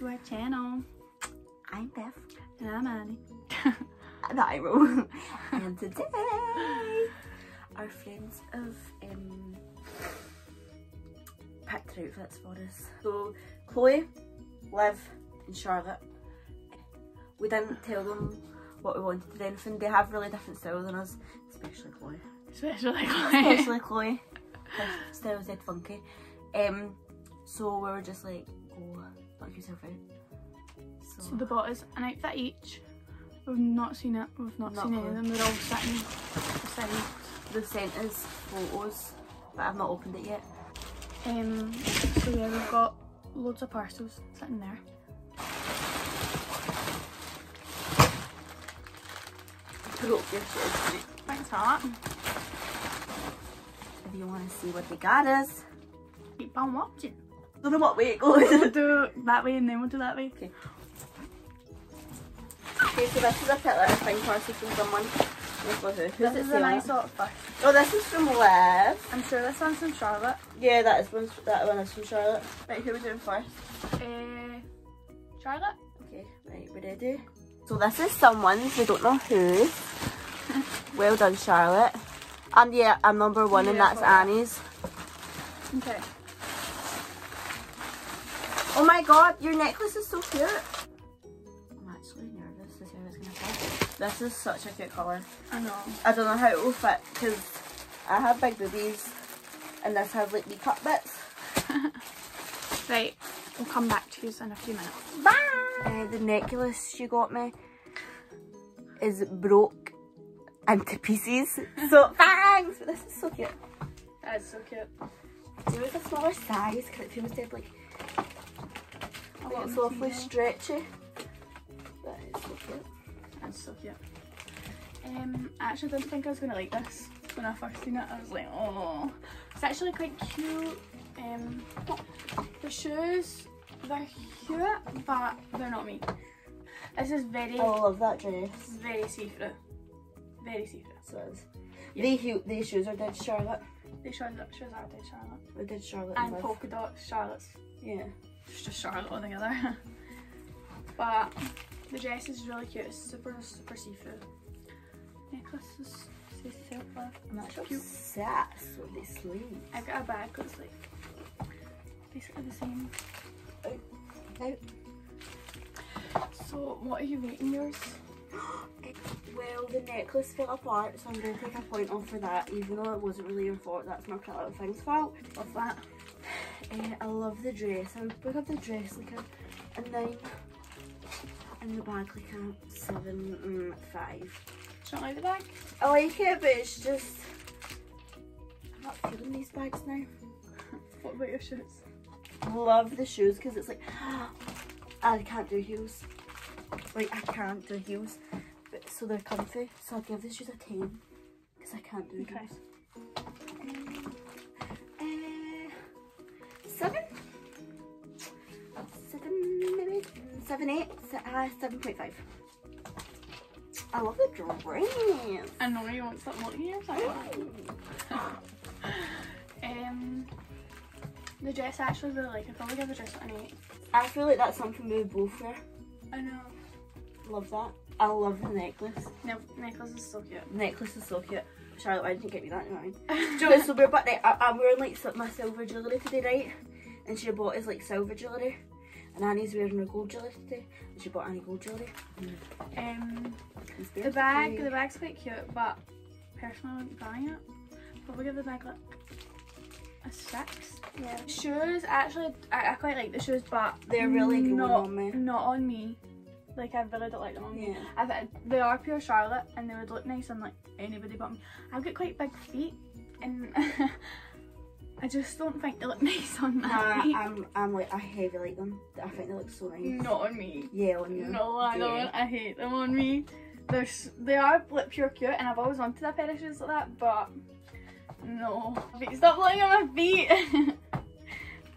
to our channel. I'm Beth. And I'm Annie. And I'm Ro. And today, our friends have picked their outfits for us. So, Chloe, Liv and Charlotte. We didn't tell them what we wanted to do anything. They have really different styles than us, especially Chloe. Especially Chloe. Her style is dead funky. So we were just like, oh, fuck yourself out. So they bought us an outfit each. We've not seen it. We've not seen any of them. They're all sitting beside. They've sent us photos, but I've not opened it yet. So yeah, we've got loads of parcels sitting there. Thanks, Charlotte. If you want to see what they got us, keep on watching. Don't know what way it goes. We'll do that way and then we'll do that way. Okay. Okay, so this is a pet letter thing parcel from someone. This is a nice sort of first. Oh, this is from Liv. I'm sure this one's from Charlotte. Yeah, that one is from Charlotte. Right, who are we doing first? Charlotte. Okay, right, we're ready. So this is someone's, we don't know who. Well done, Charlotte. And yeah, I'm number one, yeah, and that's Annie's. Okay. Oh my god, your necklace is so cute. I'm actually nervous to see how it's going to fit. This is such a cute colour. I know. I don't know how it will fit because I have big boobies and this has like wee cut bits. Right, we'll come back to you in a few minutes. Bye! The necklace she got me is broke into pieces. So thanks! But this is so cute. That is so cute. It was a smaller size because it feels dead like it's awfully stretchy. That is so cute. That's so cute. I actually didn't think I was going to like this. When I first seen it, I was like, oh. It's actually quite cute. The shoes, they're cute, but they're not me. This is very... I love that dress. Very see-through. Very see-through. So it is. Yeah. These shoes are dead Charlotte. These shoes are dead Charlotte. We're dead Charlotte. And polka dots, Charlotte's. Yeah. It's just Charlotte on the other. But the dress is really cute. It's super, super see-through. Necklace is so I'm actually obsessed with these sleeves. I've got a bag that's like basically the same. Out. So what are you rating yours? Well, the necklace fell apart, so I'm going to take a point off for that, even though it wasn't really your fault. That's not a lot of things' fault. Love that. I love the dress. I would pick up the dress like a 9 and the bag like a 7.5. Do you not like the bag? I like it, but it's just... I'm not feeling these bags now. What about your shirts? Love the shoes because it's like I can't do heels, like I can't do heels, but so they're comfy, so I'll give the shoes a 10 because I can't do heels. 7.5. I love the dress. I know you want something like here, so the dress I actually really like. I'd probably give the dress an 8. I feel like that's something we would both wear. I know. Love that. I love the necklace. Necklace is so cute. Necklace is so cute. Charlotte, why didn't you get me that in mind? It's so weird, but like, I'm wearing like my silver jewellery today, right? And she bought us like silver jewellery. And Annie's wearing her gold jewellery today. And she bought Annie gold jewellery. The bag's quite cute, but personally I wouldn't buy it. Probably give the bag like a 6. Yeah. Shoes, actually, I quite like the shoes, but they're really not on me. Not on me. Like I really don't like them on me. They are pure Charlotte, and they would look nice on like anybody but me. I've got quite big feet, and I just don't think they look nice on my feet. I'm like I heavy like them. I think they look so nice. Not on me. Yeah, on you. No, I don't. I hate them on me. They are like pure cute, and I've always wanted a pair of shoes like that, but. No. Stop looking at my feet!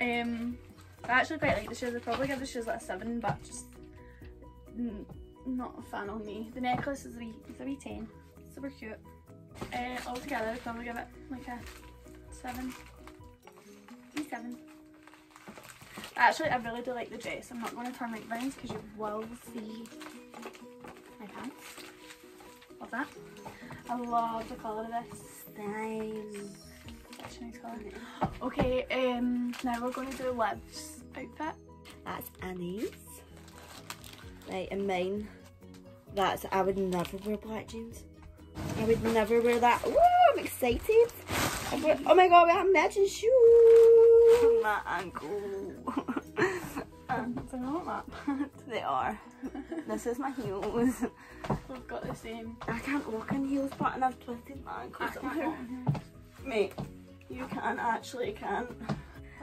I actually quite like the shoes. I'd probably give the shoes like a 7, but just not a fan on me. The necklace is a wee 10. Super cute. All together, I'd probably give it like a 7. Actually, I really do like the dress. I'm not going to turn right round because you will see my pants. Love that. I love the colour of this. Nice. Such a nice colour. Okay, now we're going to do Liv's outfit. That's Annie's. Right, and mine. That's, I would never wear black jeans. I would never wear that. Woo, I'm excited. Oh my god, we have matching shoes. My ankle. They're not that bad. They are. This is my heels. We've got the same. I can't walk in heels, but and I've twisted my ankles. Mate, you can actually can't.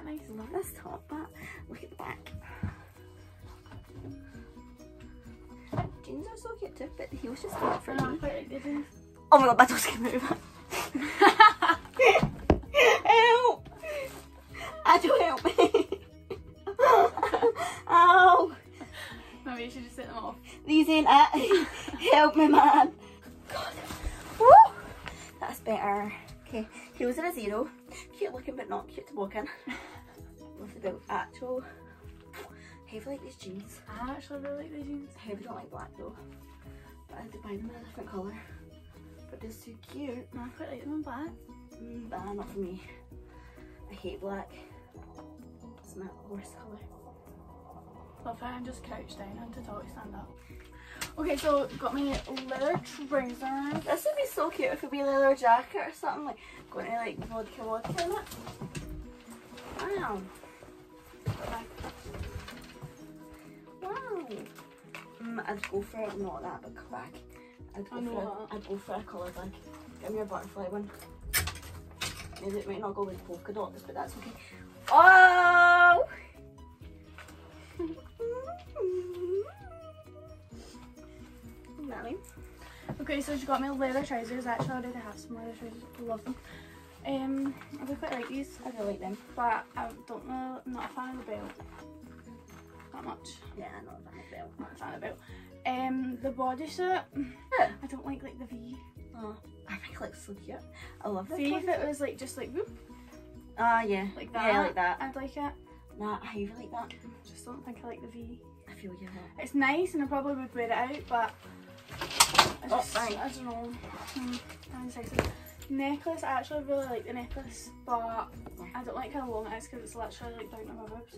Nice. I love this top, but look at the back. Jeans are so cute too, but the heels just came out for me. Oh my god, my toes can move. Help! Adjo, help me! Ow! Maybe you should just set them off. These ain't it. Help me, man. God. Woo! That's better. Okay, heels are a zero. Cute looking, but not cute to walk in. Love the belt. Actual. I really like these jeans. I actually really like these jeans. I really don't like black though. But I had to buy them in a different colour. But they're so cute. No, I quite like them in black. But not for me. I hate black. It's my worst colour. Love how I'm just crouched down and to totally stand up. Okay, so got my leather trousers. This would be so cute if it would be a leather jacket or something. Like going to like vodka in it. Wow. I'd go for it, not that, but crack. I'd go for a colour bag. Give me a butterfly one. Maybe it might not go with polka dots, but that's okay. Oh! Okay, so she got me leather trousers. Actually, I already have some leather trousers. I love them. I do quite like these. I do like them, but I don't know. I'm not a fan of the belt. Much. Yeah, I'm not a fan of belt. The bodysuit. Yeah. I don't like the V. Oh, I think it looks so cute. I love that. See if it was like just like whoop. Ah, yeah. Like that. Yeah, like that. I'd like it. Nah, I really like that. Just don't think I like the V. I feel you. Know. It's nice, and I probably would wear it out, but I just I don't know. I'm excited. Necklace. I actually really like the necklace, but I don't like how long it is because it's literally like down to my boobs.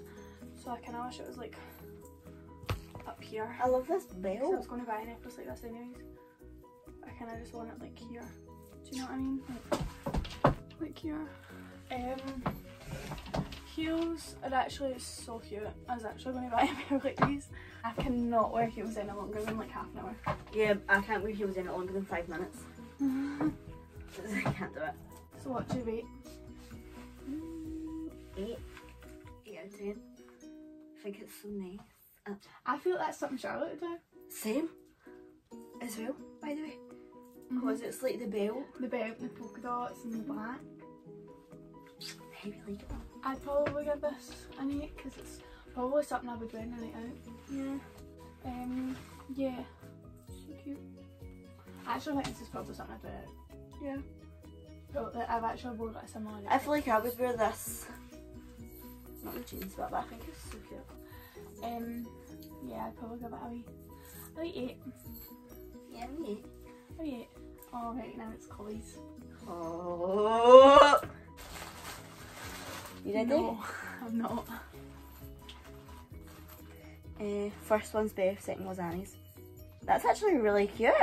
So I kind of wish it was like up here. I love this belt. I was going to buy a necklace like this anyways. I kind of just want it like here. Do you know what I mean? Like here. Heels are actually so cute. I was actually going to buy a pair like these. I cannot wear heels any longer than like half an hour. Yeah, I can't wear heels any longer than 5 minutes. I can't do it. So what do you rate? 8 out of 10. I think it's so nice. I feel that's something Charlotte would do. Same. As well, by the way. Because it's like the belt. The belt, the polka dots and the black. I really like it. I'd probably give this an 8 because it's probably something I would wear in a night out. Yeah. Yeah. So cute. I actually think this is probably something I'd wear out. Yeah. But I've actually worn it similar. I feel like I would wear this. Not the jeans, but I think it's so cute. Yeah, I'd probably give it a wee 8. Yeah, an 8. A wee 8. Oh, right, now it's Chloe's. Oh! You ready? No, I'm not. First one's Beth, second one's Annie's. That's actually really cute.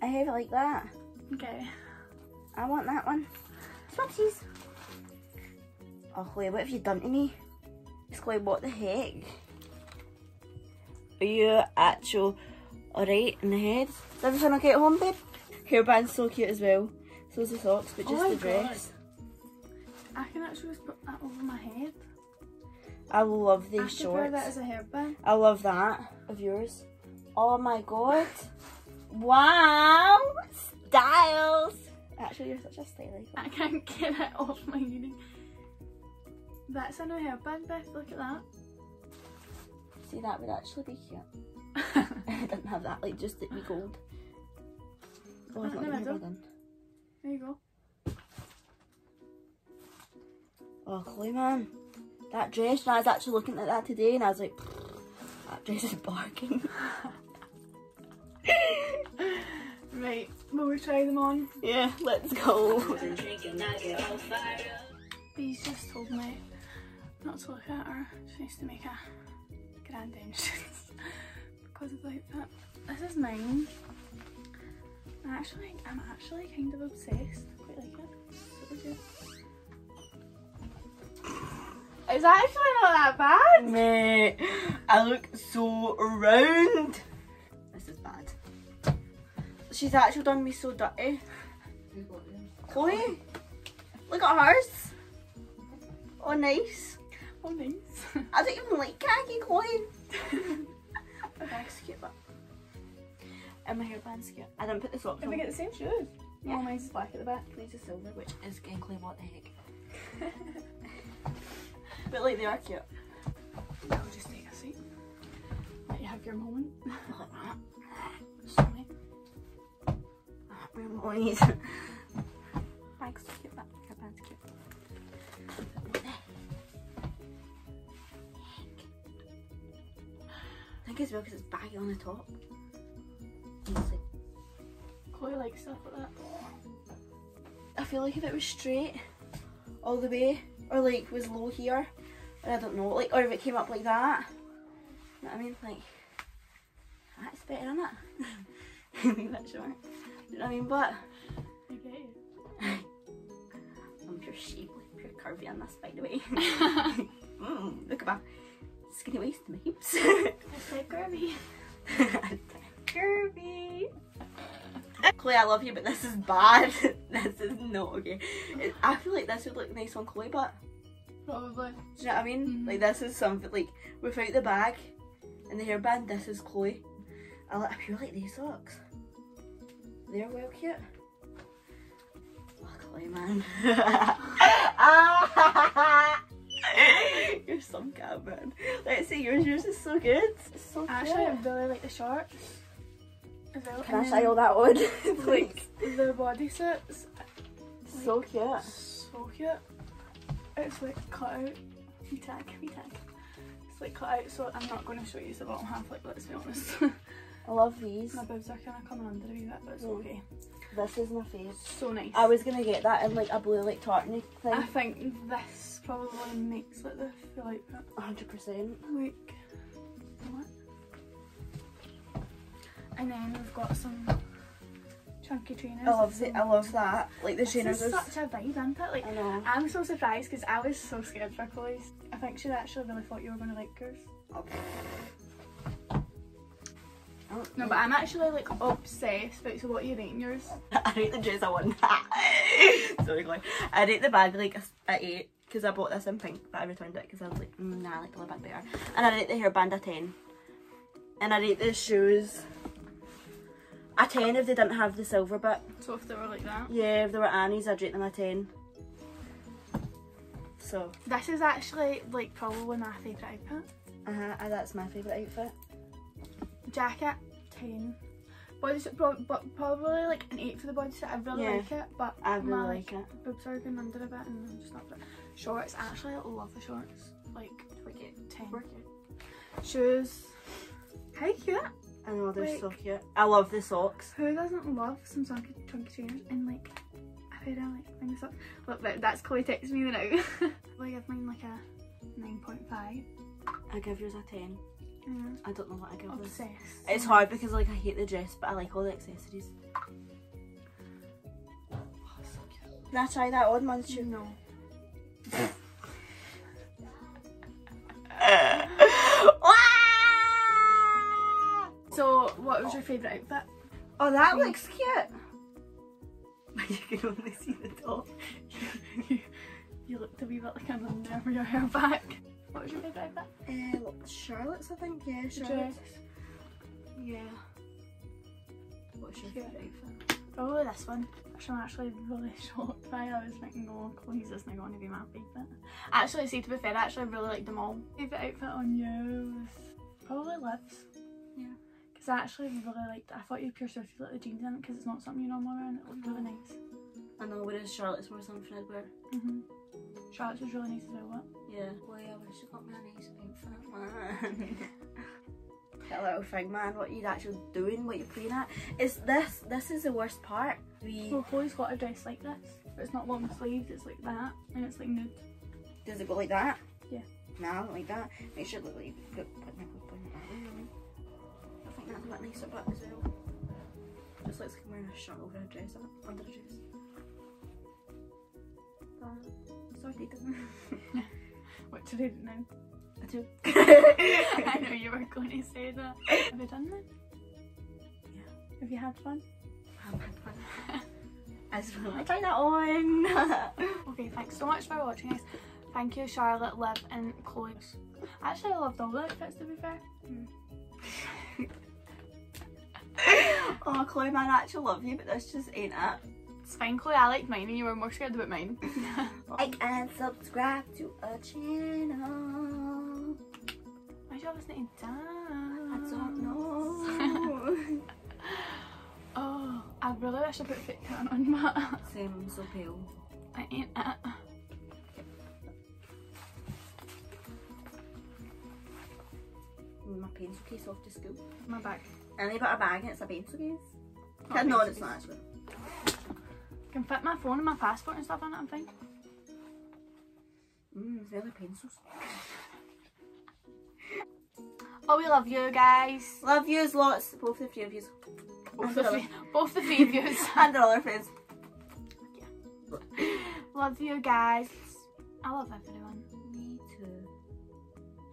I have it like that. Okay. I want that one. Swapsies. Oh, Chloe, what have you done to me? It's Chloe, what the heck? Are you actual alright in the head? Is everything okay at home, babe? Hairband's so cute as well. So's the socks, but just the dress. God. I can actually just put that over my head. I love these shorts. I could wear that as a hairband. I love that of yours. Oh my god. Wow! Styles! Actually, you're such a stylish. I can't get it off my uni. That's a new hairband, Beth, look at that. See, that would actually be cute. I didn't have that, like just the gold. Oh, I've not got my in. There you go. Oh, Chloe, man. that dress, and I was actually looking at that today and I was like, that dress is barking. Right, will we try them on? Yeah, let's go. Bee's just told me not to look at her. She needs to make a grand entrance because of the outfit. This is mine. I'm actually kind of obsessed. I quite like it. Super good. It's actually not that bad. Mate, I look so round. This is bad. She's actually done me so dirty. Chloe, look at hers. Oh, nice. Oh, nice. I don't even like khaki, Chloe. My bag's cute, but. And my hairband's cute. I didn't put the socks on. Did we get the same shoes? Yeah. Oh, mine's black at the back. Mine's a silver, which is ginkly, what the heck. But like, they are cute. I'll just take a seat. Let you have your moment. Like that. Sorry. We're monies. Bag's cute, but hairband's cute. I think as well because it's baggy on the top. Honestly. Chloe likes stuff like that. I feel like if it was straight all the way, or like was low here, or I don't know, like, or if it came up like that, you know what I mean? Like, that's better, isn't it? Leave that short. You know what I mean? But I get you. I'm pure sheep, like, pure curvy on this, by the way. Look at that. Skinny waist and my hips. Hashtag curvy. Hashtag curvy. Chloe, I love you, but this is bad. This is not okay. I feel like this would look nice on Chloe, but probably. Do you know what I mean? Mm-hmm. Like, this is something like without the bag and the hairband. This is Chloe. I feel like these socks. They're well cute. Oh, Chloe, man. You're some cat, man. Let's see, yours is so good. It's so actually, cute. I really like the shorts as well. Can I try all that one? Like, the bodysuits. Like, so cute. So cute. It's like cut out. Me tag. It's like cut out, so I'm not going to show you the bottom half, like, let's be honest. I love these. My boobs are kind of coming under a wee bit, but it's okay. This is my fave. So nice. I was going to get that in like a blue, like, tartan thing. I think this probably makes like the full outfit. 100%. Like, what? And then we've got some chunky trainers. I love that. Like, the trainers is such a vibe, isn't it? Like, I know. I'm so surprised because I was so scared for Chloe's. I think she actually really thought you were going to like yours. Okay. No, but I'm actually like obsessed. But so what are you rating yours? I rate the dress I won. Sorry, Chloe. I rate the bag like a 8 because I bought this in pink, but I returned it because I was like, nah, I like the bag better. And I rate the hairband a 10. And I rate the shoes a 10 if they didn't have the silver bit. So if they were like that? Yeah, if they were Annie's, I'd rate them a 10. So this is actually like probably my favourite outfit. That's my favourite outfit. Jacket 10, bodysuit probably like an 8 for the bodysuit. I really like it, but I really my like it. Boobs are going under a bit, and I'm just not. Shorts, actually, I love the shorts. Like, wicked. 10. Wicked. Shoes, how cute! I know, they're like, so cute. I love the socks. Who doesn't love some chunky trainers and like a pair of like things socks? Look, that's Chloe texting me now. I give mine like a 9.5. I give yours a 10. I don't know what I give this. It's hard because like I hate the dress, but I like all the accessories. Oh, so cute. Can I try that on, man? No. So, what was your favourite outfit? Oh, that looks cute. You can only see the top. You looked a wee bit like I'm under your hair back. What was your favourite outfit? Charlotte's, I think. Yeah, Charlotte's. Yeah. What's your favourite outfit? Probably this one, which I'm actually really shocked by. I was like, no, Chloe's isn't going to be my favourite. Actually, see, to be fair, I actually really like them all. Favourite outfit on you was probably Liv's. Yeah. Because I actually really liked it. I thought you pure sure if you let the jeans in it because it's not something you normally wear and it looked really nice. I know, whereas Charlotte's more something I'd wear. Charlotte says really needs to do what? Yeah. Well, yeah, but she got me on these big fat man. That little thing, man, what are you actually doing? What are you playing at? It's this. This is the worst part. Well, Chloe's got a dress like this. But it's not long sleeved, it's like that. And it's like nude. Does it go like that? Yeah. No, I don't like that. It should look like you put my hoop on that way. I think that's a bit nicer, but as well. Just looks like I'm wearing a shirt over a dress, under a dress. It's already done. What, today didn't know? I do. I know you were going to say that. Have you done that? Yeah. Have you had fun? I have had fun. As well. I tried that on. Okay, thanks so much for watching, guys. Thank you, Charlotte, Liv and Chloe. Actually, I loved all the outfits, to be fair. Oh, Chloe, man, I actually love you, but this just ain't it. It's fine, Chloe, I liked mine and you were more scared about mine. Like and subscribe to our channel. My job is not done. I don't know. Oh, I really wish I put fit down on, but... Same, I'm so pale. I ain't it. My pencil case off to school. My bag. And they put a bag and it's a pencil case. Not no, pencil it's case. Not actually. I can fit my phone and my passport and stuff in it, I'm fine. Mmm, there's other pencils. Oh, we love you guys. Love yous lots, both the three of yous. Both the three of yous. And our other friends. Yeah. Love you guys. I love everyone. Me too.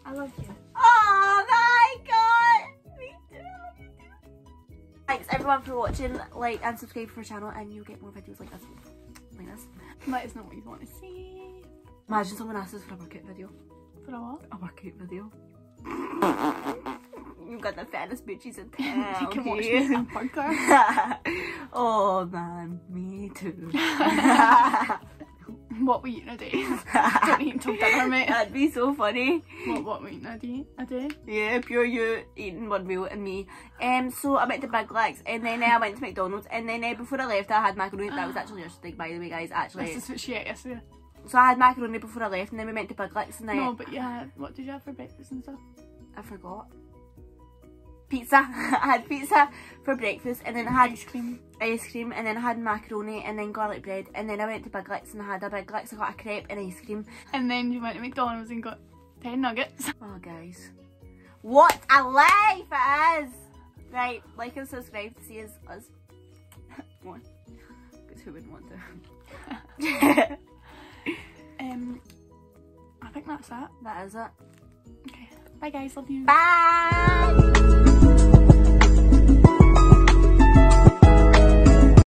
I love you. Oh my god! Me too! Thanks everyone for watching, like and subscribe to our channel, and you'll get more videos like this. Let us know what you want to see. Imagine someone asks us for a workout video. For a what? A workout video. You've got the fattest bitches in town. You can watch me in bunker. Oh man, me too. What we eating a day? Don't eat until dinner, mate. That'd be so funny. What we eating a day? Yeah, pure you eating one meal and me. So I went to Big Legs and then I went to McDonald's and then before I left I had macaroni. That was actually yesterday, by the way, guys. Actually, this is what she ate yesterday. So I had macaroni before I left and then we went to Big Legs and then. No, but yeah, what did you have for breakfast and stuff? I forgot. Pizza. I had pizza for breakfast and then I had ice cream and then I had macaroni and then garlic bread and then I went to Big Licks and I had a Big Licks, I got a crepe and ice cream. And then you went to McDonald's and got 10 nuggets. Oh guys, what a life it is! Right, like and subscribe to see us more. Because who wouldn't want to? I think that's that. That is it. Okay, bye guys, love you. Bye!